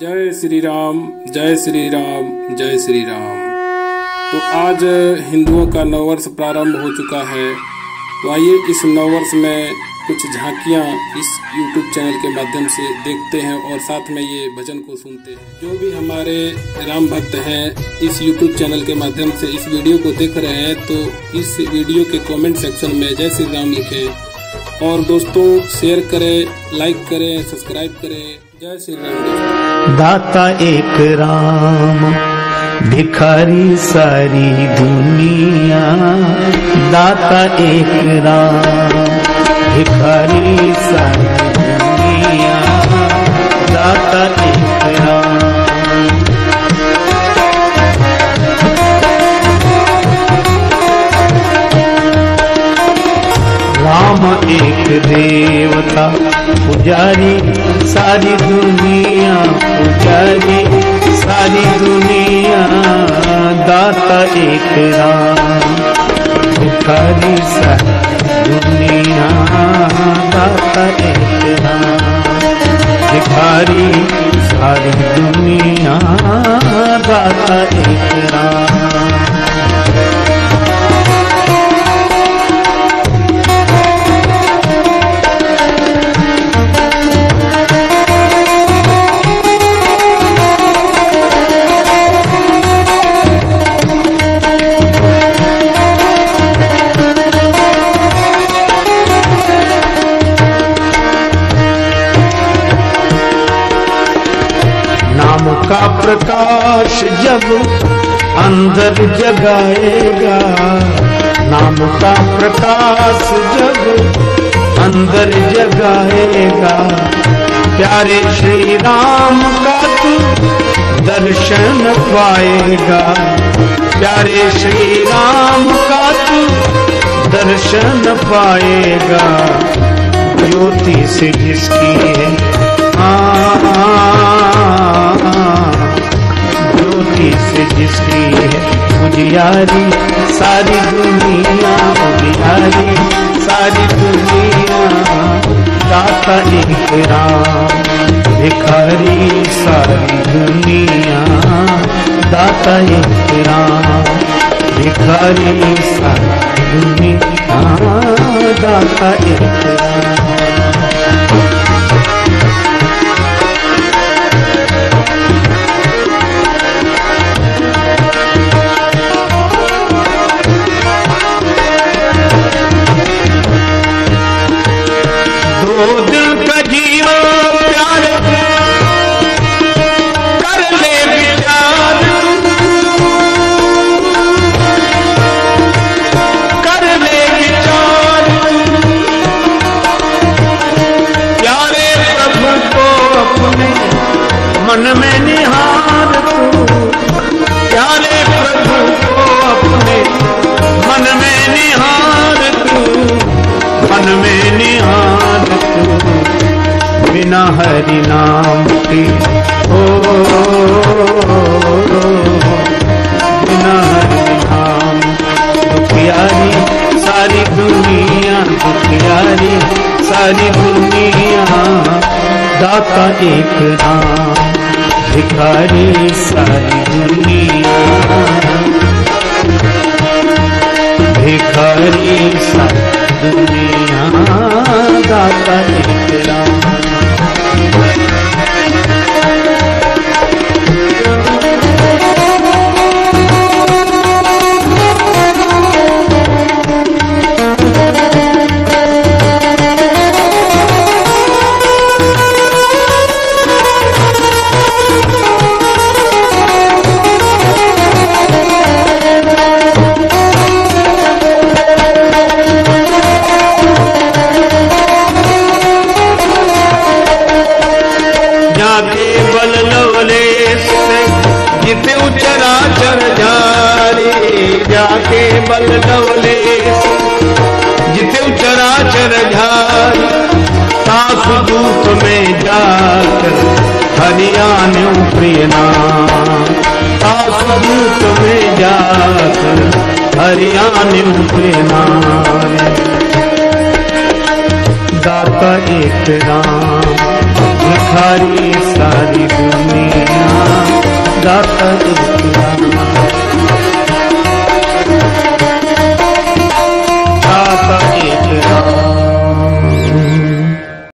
जय श्री राम, जय श्री राम, जय श्री राम। तो आज हिंदुओं का नववर्ष प्रारंभ हो चुका है, तो आइए इस नववर्ष में कुछ झांकियाँ इस YouTube चैनल के माध्यम से देखते हैं और साथ में ये भजन को सुनते हैं। जो भी हमारे राम भक्त हैं इस YouTube चैनल के माध्यम से इस वीडियो को देख रहे हैं, तो इस वीडियो के कमेंट सेक्शन में जय श्री राम लिखें और दोस्तों शेयर करें, लाइक करें, सब्सक्राइब करें। जय श्री राम। दाता एक राम, भिखारी सारी दुनिया। दाता एक राम, भिखारी सारी दुनिया। दाता एक राम। राम एक देवता, पुजारी सारी दुनिया, पुजारी सारी दुनिया। दाता एक राम, भिखारी सारी दुनिया। दाता एक राम, भिखारी सारी दुनिया। दाता एक राम। का प्रकाश जब अंदर जगाएगा, नाम का प्रकाश जब अंदर जगाएगा। प्यारे श्री राम का तू दर्शन पाएगा, प्यारे श्री राम का तू दर्शन पाएगा। ज्योति से जिसकी है जिसकी है पुजारी सारी दुनिया, पुजारी सारी दुनिया। दाता एक राम, भिखारी सारी दुनिया। दाता एक राम, भिखारी सारी दुनिया। दाता एक राम। मन में निहार तू, प्यारे प्रभु को अपने मन में निहार तू, मन में निहार तू। बिना हरि नाम के ओ, बिना हरि नाम दुखियारी सारी दुनिया, दुखियारी सारी दुनिया। दाता एक राम, भिखारी सारी दुनिया, भिखारी सारी दुनिया। दाता एक राम। बल डोले जिते चरा चर झाल, ताप धूप में जाकर हरियाणा प्रिय नाम, ताप धूप में जाकर हरियाणा प्रिय नाम। दाता एक राम, भिखारी सारी दुनिया। जाता इश्क़ दा।